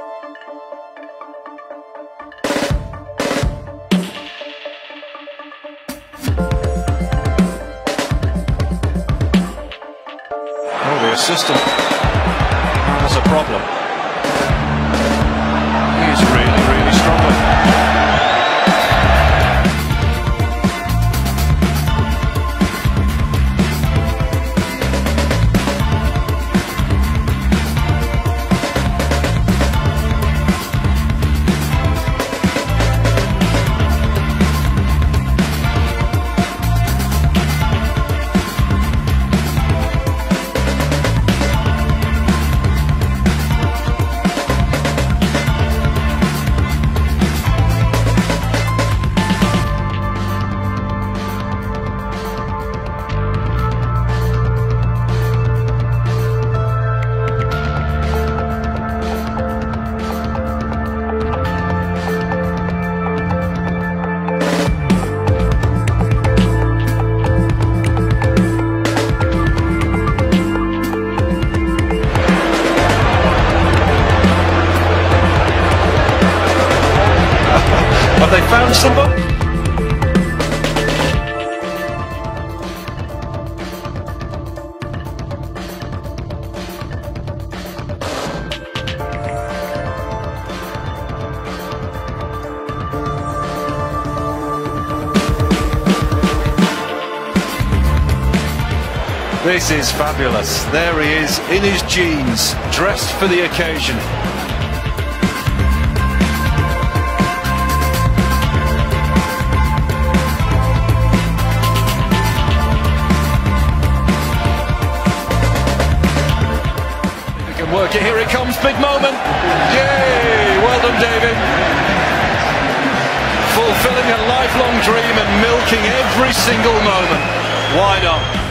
Oh, their system has a problem. He's really struggling. Have they found somebody? This is fabulous. There he is in his jeans, dressed for the occasion. Work it, here it comes, big moment. Yay! Well done, David. Fulfilling a lifelong dream and milking every single moment. Why not?